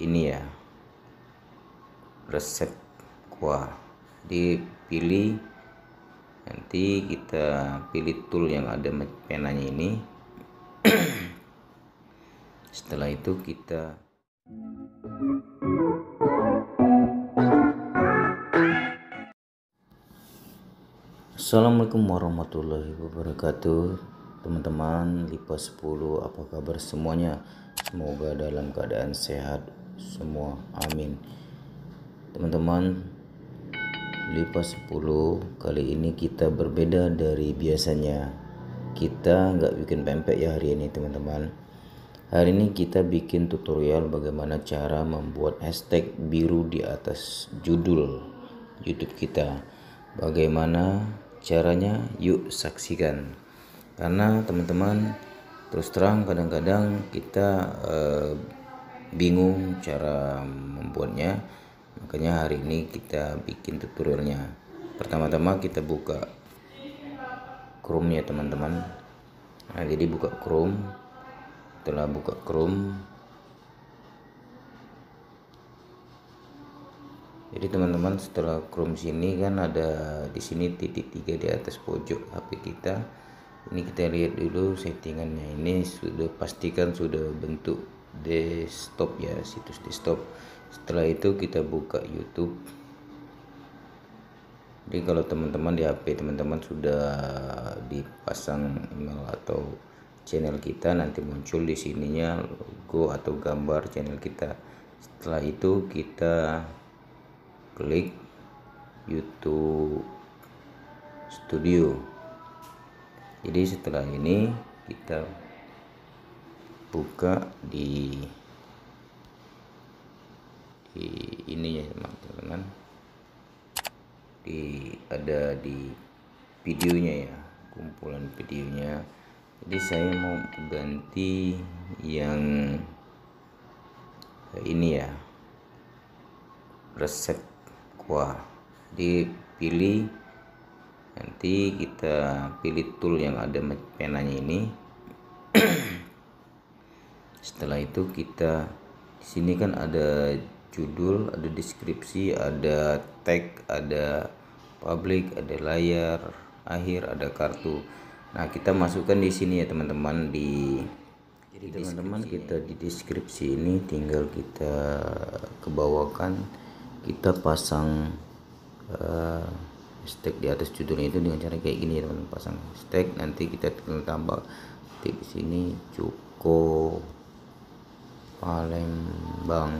ini ya, resep kuah. Dipilih, nanti kita pilih tool yang ada penanya ini. Setelah itu kita Assalamualaikum warahmatullahi wabarakatuh, teman-teman Lipa 10. Apa kabar semuanya? Semoga dalam keadaan sehat semua, amin. Teman-teman Lipa 10, kali ini kita berbeda dari biasanya. Kita nggak bikin pempek ya hari ini, teman-teman. Hari ini kita bikin tutorial bagaimana cara membuat hashtag biru di atas judul YouTube kita. Bagaimana caranya, yuk saksikan. Karena teman-teman terus terang kadang-kadang kita bingung cara membuatnya, makanya hari ini kita bikin tutorialnya. Pertama-tama kita buka Chrome ya teman-teman. Nah, jadi buka Chrome. Setelah buka Chrome, jadi teman-teman setelah Chrome sini kan ada di sini titik 3 di atas pojok HP kita. Ini kita lihat dulu settingannya, ini sudah pastikan sudah bentuk desktop ya, situs desktop. Setelah itu kita buka YouTube. Jadi kalau teman-teman di HP teman-teman sudah dipasang email atau channel kita, nanti muncul di sininya logo atau gambar channel kita. Setelah itu kita klik YouTube Studio. Jadi setelah ini kita buka di ini ya teman-teman. Ada di videonya ya, kumpulan videonya. Jadi saya mau ganti yang ini ya, resep kuah. Dipilih, nanti kita pilih tool yang ada penanya ini. Setelah itu kita di sini kan ada judul, ada deskripsi, ada tag, ada public, ada layar akhir, ada kartu. Nah, kita masukkan di sini ya teman-teman. Jadi teman-teman kita di deskripsi ini tinggal kita kebawakan, kita pasang hashtag di atas judulnya itu dengan cara kayak gini ya teman-teman. Pasang hashtag, nanti kita tinggal tambah titik di sini, Cuko Palembang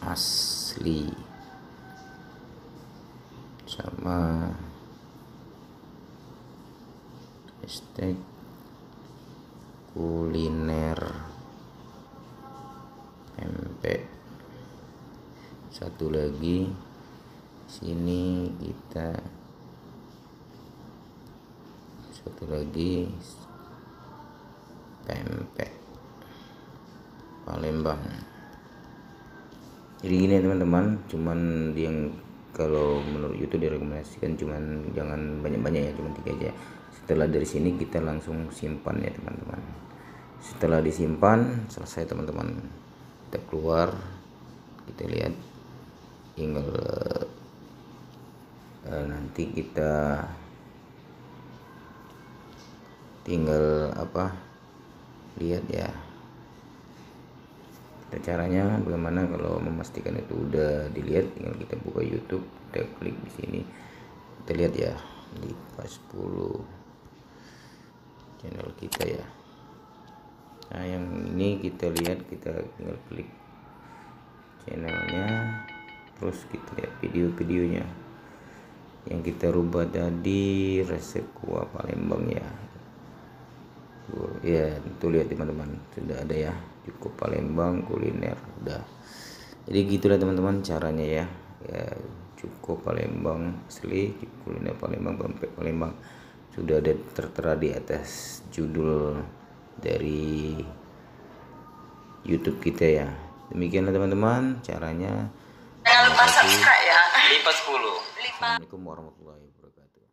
asli sama hashtag kuliner pempek. Satu lagi sini kita, satu lagi pempek Palembang. Jadi gini teman-teman, cuman yang kalau menurut YouTube direkomendasikan cuman jangan banyak-banyak ya, cuman 3 aja. Setelah dari sini kita langsung simpan ya teman-teman. Setelah disimpan selesai teman-teman, kita keluar, kita lihat tinggal nanti kita tinggal apa, lihat ya kita caranya bagaimana. Kalau memastikan itu udah dilihat, tinggal kita buka YouTube, kita klik di sini, kita lihat ya di pas 10 channel kita ya. Nah yang ini kita lihat, kita tinggal klik channelnya, terus kita lihat video-videonya yang kita rubah tadi, resep kuah Palembang ya. Ya tuh lihat teman-teman, sudah ada ya, cukup Palembang kuliner udah. Jadi gitulah teman-teman caranya ya, cukup Palembang asli, kuliner Palembang, pempek Palembang sudah ada tertera di atas judul dari YouTube kita ya. Demikianlah teman-teman caranya. Jangan lupa subscribe ya. Lipa 10. Assalamualaikum warahmatullahi wabarakatuh.